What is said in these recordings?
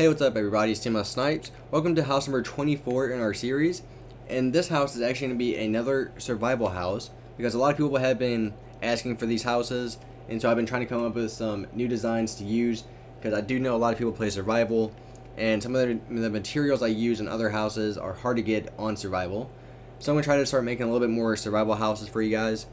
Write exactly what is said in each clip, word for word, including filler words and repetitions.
Hey, what's up everybody, it's Timo Snipes. Welcome to house number twenty-four in our series, and this house is actually going to be another survival house because a lot of people have been asking for these houses, and so I've been trying to come up with some new designs to use because I do know a lot of people play survival, and some of the, the materials I use in other houses are hard to get on survival. So I'm going to try to start making a little bit more survival houses for you guys.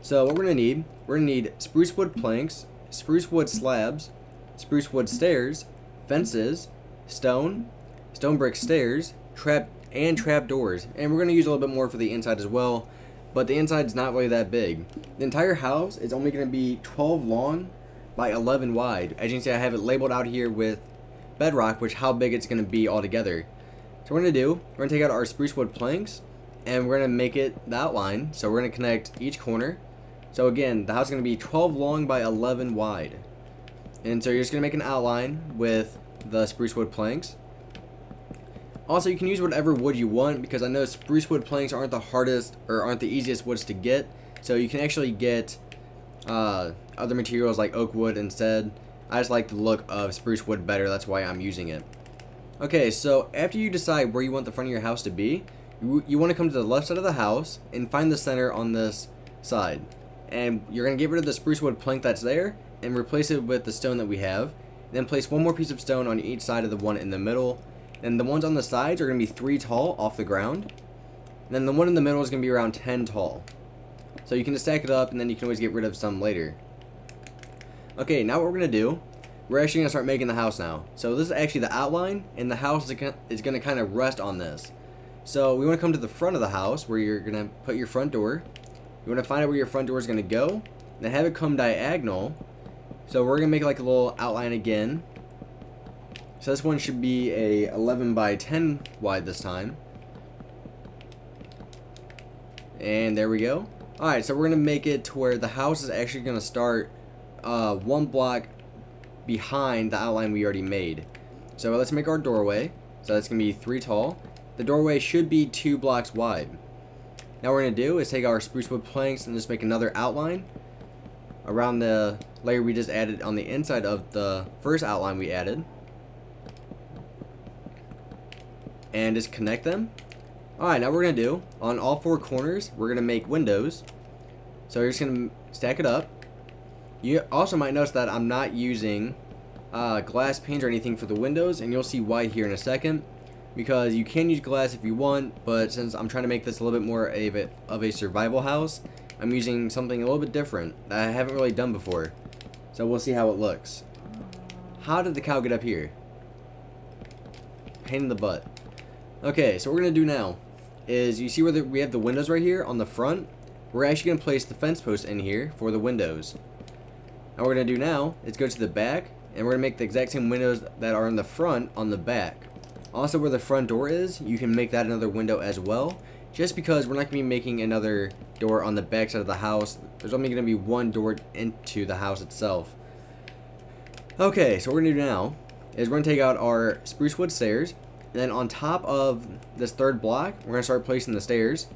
So what we're going to need, we're going to need spruce wood planks, spruce wood slabs, spruce wood stairs, fences, stone, stone brick stairs, trap and trap doors. And we're going to use a little bit more for the inside as well, but the inside is not really that big. The entire house is only going to be twelve long by eleven wide. As you can see, I have it labeled out here with bedrock, which how big it's going to be altogether. So what we're going to do, we're going to take out our spruce wood planks and we're going to make it the outline. So we're going to connect each corner. So again, the house is going to be twelve long by eleven wide. And so you're just going to make an outline with the spruce wood planks. Also, you can use whatever wood you want because I know spruce wood planks aren't the hardest or aren't the easiest woods to get. So you can actually get uh, other materials like oak wood instead. I just like the look of spruce wood better. That's why I'm using it. Okay, so after you decide where you want the front of your house to be, you, you want to come to the left side of the house and find the center on this side. And you're going to get rid of the spruce wood plank that's there and replace it with the stone that we have. Then place one more piece of stone on each side of the one in the middle. And the ones on the sides are going to be three tall off the ground. And then the one in the middle is going to be around ten tall. So you can just stack it up, and then you can always get rid of some later. Okay, now what we're going to do, we're actually going to start making the house now. So this is actually the outline, and the house is going to kind of rest on this. So we want to come to the front of the house where you're going to put your front door. You want to find out where your front door is going to go, and then have it come diagonal. So we're going to make like a little outline again. So this one should be a eleven by ten wide this time. And there we go. Alright, so we're going to make it to where the house is actually going to start uh, one block behind the outline we already made. So let's make our doorway. So that's going to be three tall. The doorway should be two blocks wide. Now what we're going to do is take our spruce wood planks and just make another outline around the layer we just added on the inside of the first outline we added, and just connect them. Alright, now what we're going to do, on all four corners, we're going to make windows. So you're just going to stack it up. You also might notice that I'm not using uh, glass panes or anything for the windows, and you'll see why here in a second, because you can use glass if you want, but since I'm trying to make this a little bit more of a, of a survival house, I'm using something a little bit different that I haven't really done before. So we'll see how it looks. How did the cow get up here? Pain in the butt. Okay, so what we're going to do now is, you see where the, we have the windows right here on the front? We're actually going to place the fence post in here for the windows. And what we're going to do now is go to the back, and we're going to make the exact same windows that are in the front on the back. Also, where the front door is, you can make that another window as well. Just because we're not going to be making another door on the back side of the house, there's only going to be one door into the house itself. Okay, so what we're going to do now is we're going to take out our spruce wood stairs, and then on top of this third block, we're going to start placing the stairs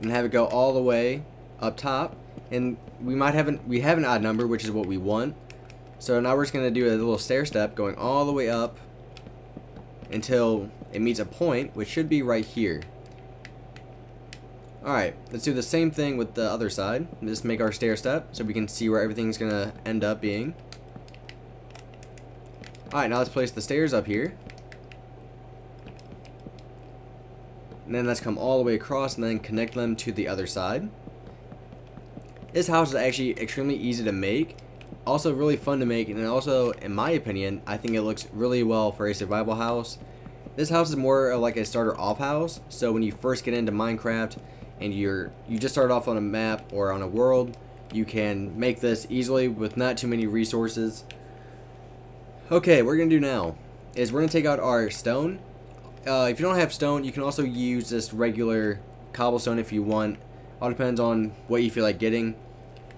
and have it go all the way up top. And we might have an, we have an odd number, which is what we want. So now we're just going to do a little stair step going all the way up until it meets a point, which should be right here. Alright, let's do the same thing with the other side. Just make our stair step so we can see where everything's going to end up being. Alright, now let's place the stairs up here. And then let's come all the way across and then connect them to the other side. This house is actually extremely easy to make. Also really fun to make, and also, in my opinion, I think it looks really well for a survival house. This house is more like a starter off house, so when you first get into Minecraft and you're you just start off on a map or on a world, you can make this easily with not too many resources. Okay, what we're gonna do now is we're gonna take out our stone. Uh, if you don't have stone, you can also use this regular cobblestone if you want. All depends on what you feel like getting.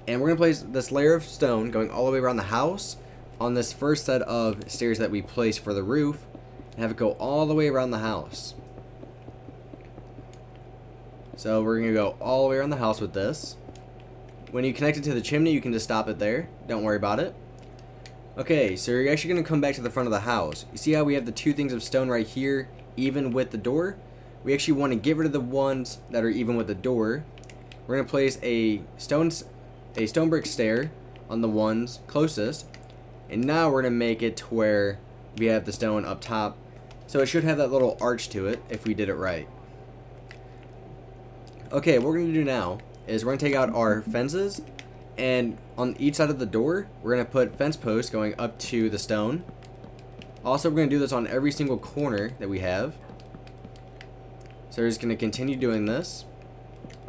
And we're gonna place this layer of stone going all the way around the house on this first set of stairs that we place for the roof. And have it go all the way around the house. So we're going to go all the way around the house with this. When you connect it to the chimney, you can just stop it there. Don't worry about it. Okay, so you're actually going to come back to the front of the house. You see how we have the two things of stone right here, even with the door? We actually want to get rid of the ones that are even with the door. We're going to place a stone, a stone brick stair on the ones closest. And now we're going to make it to where we have the stone up top. So it should have that little arch to it if we did it right. Okay, what we're going to do now is we're going to take out our fences. And on each side of the door, we're going to put fence posts going up to the stone. Also, we're going to do this on every single corner that we have. So we're just going to continue doing this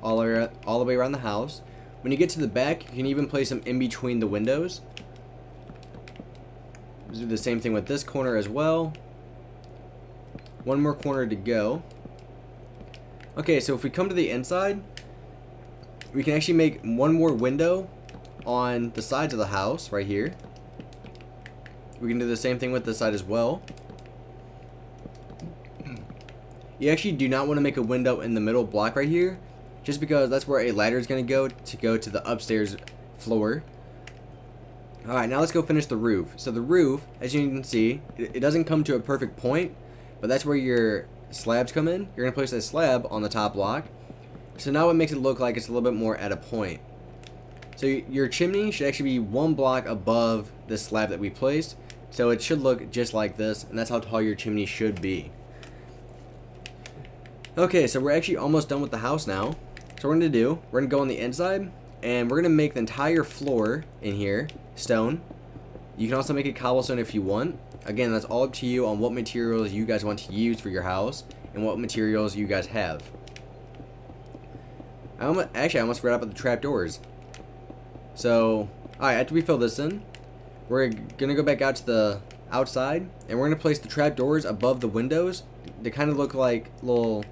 all the, way, all the way around the house. When you get to the back, you can even place them in between the windows. We'll do the same thing with this corner as well. One more corner to go. Okay, so if we come to the inside, we can actually make one more window on the sides of the house right here. We can do the same thing with this side as well. You actually do not want to make a window in the middle block right here, just because that's where a ladder is going to go to go to the upstairs floor. Alright, now let's go finish the roof. So the roof, as you can see, it doesn't come to a perfect point, but that's where your slabs come in. You're going to place a slab on the top block. So now it makes it look like it's a little bit more at a point. So your chimney should actually be one block above the slab that we placed. So it should look just like this, and that's how tall your chimney should be. Okay, so we're actually almost done with the house now. So what we're going to do, we're going to go on the inside, and we're going to make the entire floor in here stone. You can also make it cobblestone if you want. Again, that's all up to you on what materials you guys want to use for your house and what materials you guys have. I almost, actually, I almost forgot about the trapdoors. So, alright, after we fill this in, we're going to go back out to the outside, and we're going to place the trapdoors above the windows. They kind of look like little...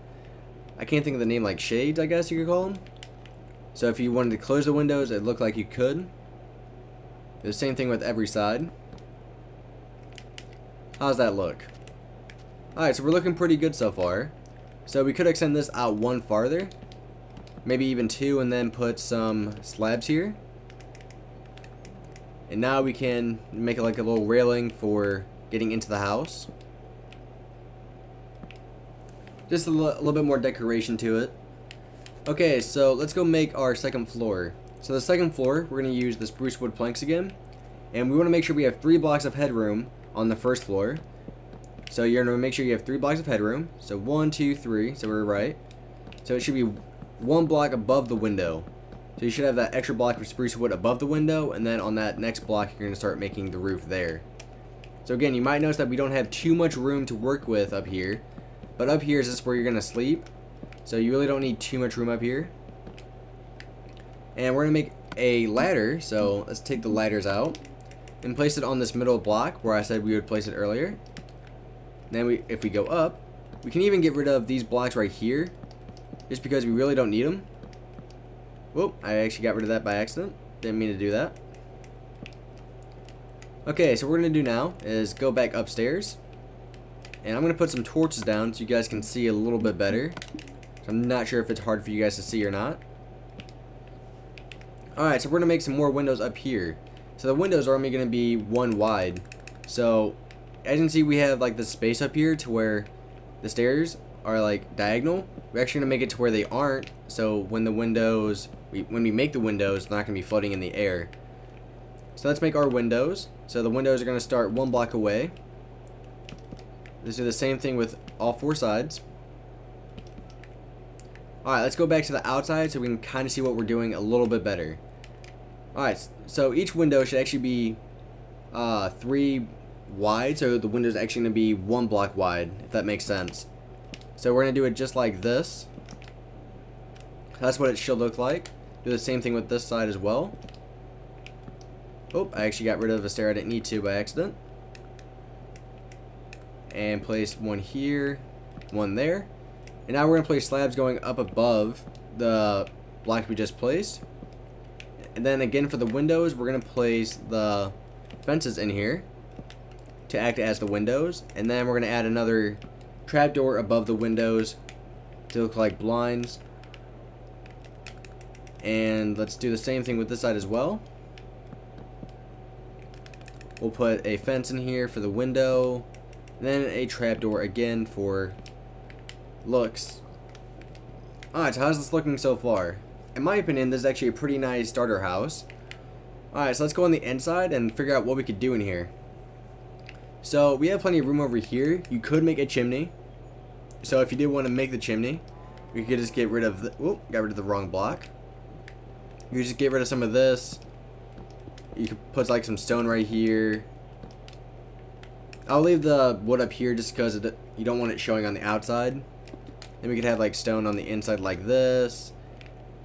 I can't think of the name, like shades, I guess you could call them. So if you wanted to close the windows, it looked like you could. The same thing with every side. How's that look? Alright, so we're looking pretty good so far. So we could extend this out one farther. Maybe even two, and then put some slabs here. And now we can make it like a little railing for getting into the house. Just a little bit more decoration to it. Okay, so let's go make our second floor. So the second floor, we're going to use the spruce wood planks again. And we want to make sure we have three blocks of headroom on the first floor. So you're going to make sure you have three blocks of headroom. So one, two, three. So we're right. So it should be one block above the window. So you should have that extra block of spruce wood above the window. And then on that next block, you're going to start making the roof there. So again, you might notice that we don't have too much room to work with up here. But up here is just where you're going to sleep. So you really don't need too much room up here. And we're going to make a ladder. So let's take the ladders out. And place it on this middle block where I said we would place it earlier. Then we, if we go up, we can even get rid of these blocks right here. Just because we really don't need them. Whoop, I actually got rid of that by accident. Didn't mean to do that. Okay, so what we're going to do now is go back upstairs. And I'm going to put some torches down so you guys can see a little bit better. I'm not sure if it's hard for you guys to see or not. Alright, so we're going to make some more windows up here. So the windows are only going to be one wide. So, as you can see, we have like the space up here to where the stairs are like diagonal. We're actually going to make it to where they aren't. So when the windows, we, when we make the windows, they're not going to be floating in the air. So let's make our windows. So the windows are going to start one block away. Let's do the same thing with all four sides. Alright, let's go back to the outside so we can kind of see what we're doing a little bit better. Alright, so each window should actually be uh, three wide, so the window is actually going to be one block wide, if that makes sense. So we're going to do it just like this. That's what it should look like. Do the same thing with this side as well. Oh, I actually got rid of a stair I didn't need to by accident. And place one here, one there. And now we're going to place slabs going up above the block we just placed. And then again for the windows, we're going to place the fences in here to act as the windows. And then we're going to add another trapdoor above the windows to look like blinds. And let's do the same thing with this side as well. We'll put a fence in here for the window, then a trapdoor again for looks. Alright, so how's this looking so far? In my opinion, this is actually a pretty nice starter house. Alright, so let's go on the inside and figure out what we could do in here. So we have plenty of room over here. You could make a chimney. So if you did want to make the chimney, you could just get rid of the, whoop, got rid of the wrong block. You just get rid of some of this. You could put like some stone right here. I'll leave the wood up here just because it, you don't want it showing on the outside. Then we could have like stone on the inside like this.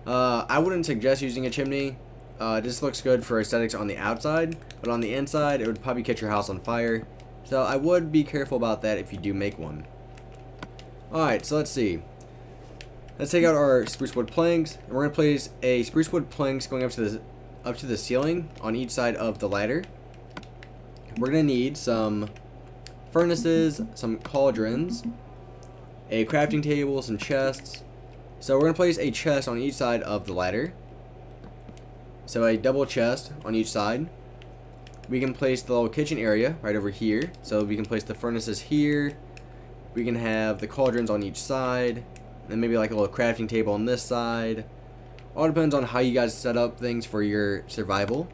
Uh, I wouldn't suggest using a chimney. Uh, this looks good for aesthetics on the outside, but on the inside it would probably catch your house on fire. So I would be careful about that if you do make one. Alright, so let's see. Let's take out our spruce wood planks, and we're going to place a spruce wood planks going up to the up to the ceiling on each side of the ladder. We're going to need some furnaces, some cauldrons, a crafting table, some chests. So we're going to place a chest on each side of the ladder. So a double chest on each side. We can place the little kitchen area right over here. So we can place the furnaces here. We can have the cauldrons on each side. And maybe like a little crafting table on this side. All depends on how you guys set up things for your survival.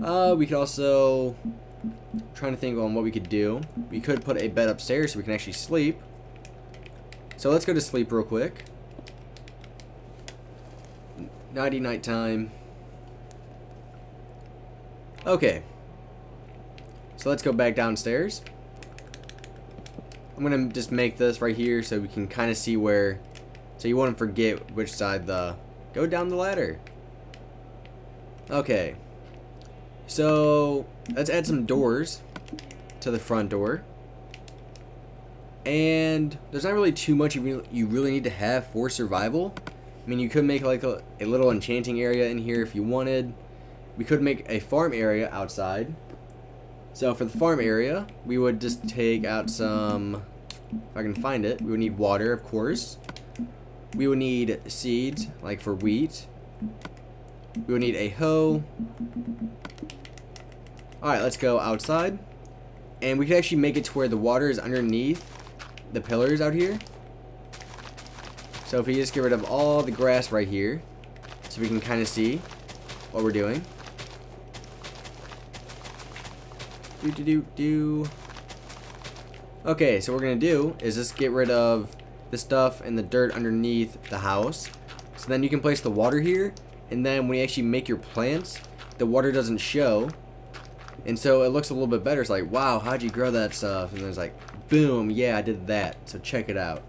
Uh, we could also, I'm trying to think on what we could do. We could put a bed upstairs so we can actually sleep. So let's go to sleep real quick. Nighty night time. Okay. So let's go back downstairs. I'm gonna just make this right here so we can kind of see where, so you won't forget which side the, go down the ladder. Okay, so let's add some doors to the front door, and there's not really too much you really need to have for survival. I mean, you could make like a, a little enchanting area in here if you wanted. We could make a farm area outside. So for the farm area, we would just take out some, if I can find it, we would need water, of course. We would need seeds, like for wheat. We would need a hoe. Alright, let's go outside. And we could actually make it to where the water is underneath the pillars out here. So if we just get rid of all the grass right here, so we can kind of see what we're doing. Do, do, do, do. Okay, so what we're gonna do is just get rid of the stuff and the dirt underneath the house. So then you can place the water here, and then when you actually make your plants, the water doesn't show, and so it looks a little bit better. It's like, wow, how'd you grow that stuff? And then it's like, boom, yeah, I did that. So check it out.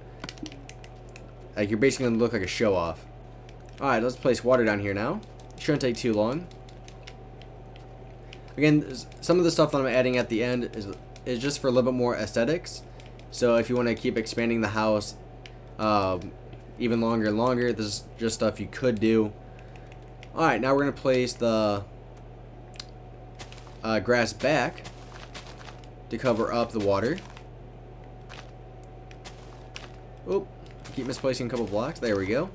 Like, you're basically gonna look like a show off. All right, let's place water down here now. It shouldn't take too long. Again, some of the stuff that I'm adding at the end is is just for a little bit more aesthetics. So if you want to keep expanding the house um, even longer and longer, this is just stuff you could do. All right, now we're gonna place the uh, grass back to cover up the water. Oop, keep misplacing a couple blocks. There we go.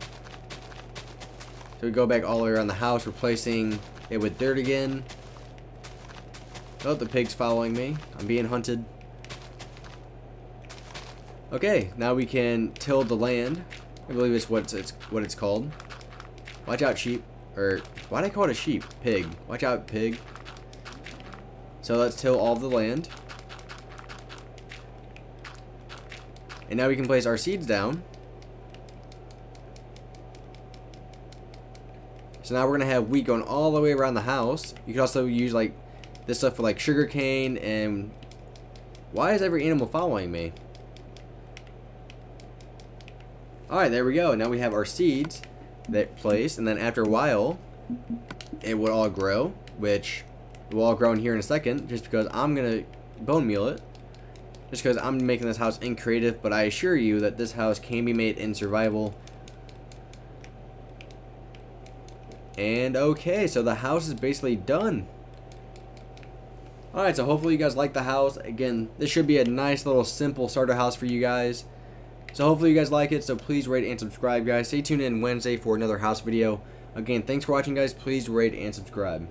So we go back all the way around the house, replacing it with dirt again. Oh, the pig's following me. I'm being hunted. Okay, now we can till the land. I believe it's what it's what it's called. Watch out, sheep. Or why did I call it a sheep? Pig. Watch out, pig. So let's till all the land. And now we can place our seeds down. So now we're gonna have wheat going all the way around the house. You can also use like this stuff for like sugar cane. And why is every animal following me? Alright, there we go. Now we have our seeds that placed, and then after a while it would all grow, which will all grow in here in a second, just because I'm gonna bone meal it, just because I'm making this house in creative, but I assure you that this house can be made in survival. And okay, so the house is basically done. Alright, so hopefully you guys like the house. Again, this should be a nice little simple starter house for you guys. So hopefully you guys like it. So please rate and subscribe, guys. Stay tuned in Wednesday for another house video. Again, thanks for watching, guys. Please rate and subscribe.